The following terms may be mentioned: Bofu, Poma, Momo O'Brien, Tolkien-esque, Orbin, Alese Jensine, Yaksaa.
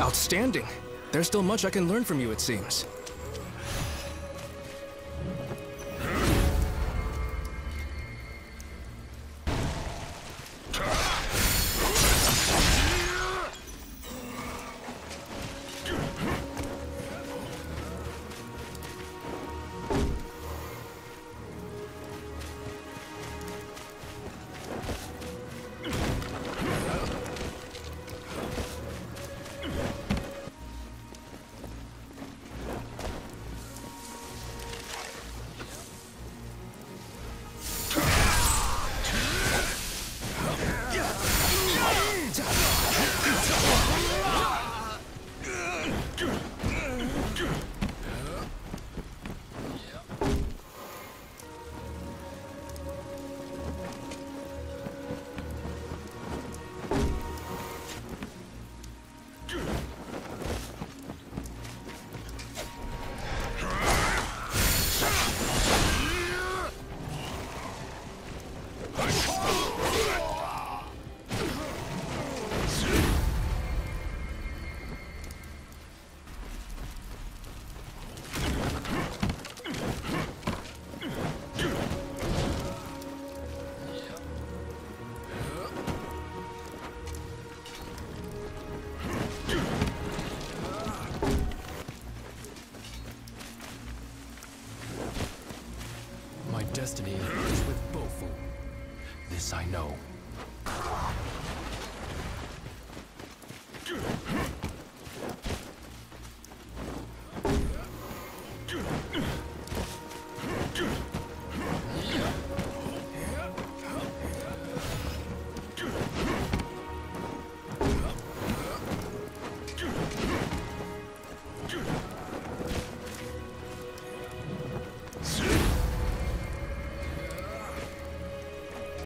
Outstanding. There's still much I can learn from you, it seems. Destiny is with Bofu. This I know.